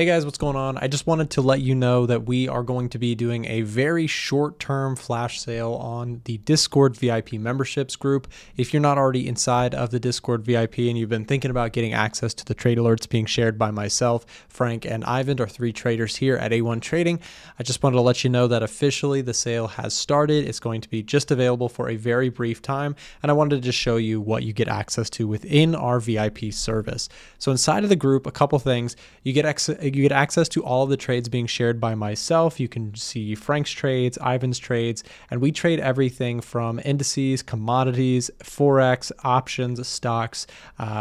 Hey guys, what's going on? I just wanted to let you know that we are going to be doing a very short-term flash sale on the Discord VIP memberships group. If you're not already inside of the Discord VIP and you've been thinking about getting access to the trade alerts being shared by myself, Frank, and Ivan, our three traders here at A1 Trading, I just wanted to let you know that officially the sale has started. It's going to be just available for a very brief time, and I wanted to just show you what you get access to within our VIP service. So inside of the group, a couple things. You get access to all of the trades being shared by myself. You can see Frank's trades, Ivan's trades, and we trade everything from indices, commodities, forex, options, stocks.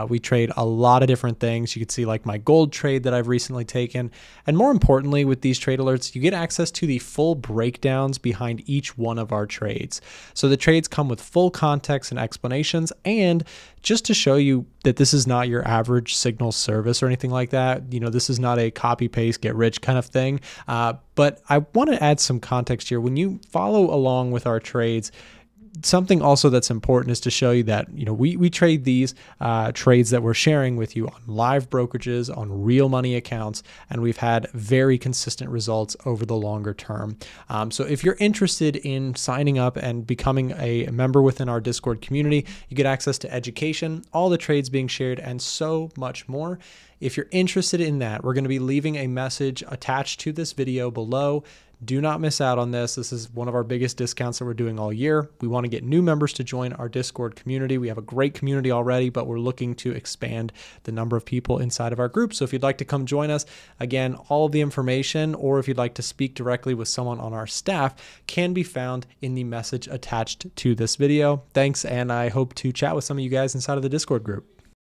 We trade a lot of different things. You can see like my gold trade that I've recently taken. And more importantly, with these trade alerts, you get access to the full breakdowns behind each one of our trades. So the trades come with full context and explanations, and just to show you that this is not your average signal service or anything like that. You know, this is not a copy paste, get rich kind of thing. But I want to add some context here. When you follow along with our trades, something also that's important is to show you that, you know, we trade these trades that we're sharing with you on live brokerages, on real money accounts, and we've had very consistent results over the longer term. So if you're interested in signing up and becoming a member within our Discord community, you get access to education, all the trades being shared, and so much more. If you're interested in that, we're going to be leaving a message attached to this video below. Do not miss out on this. This is one of our biggest discounts that we're doing all year. We want to get new members to join our Discord community. We have a great community already, but we're looking to expand the number of people inside of our group. So if you'd like to come join us, again, all of the information, or if you'd like to speak directly with someone on our staff, can be found in the message attached to this video. Thanks, and I hope to chat with some of you guys inside of the Discord group.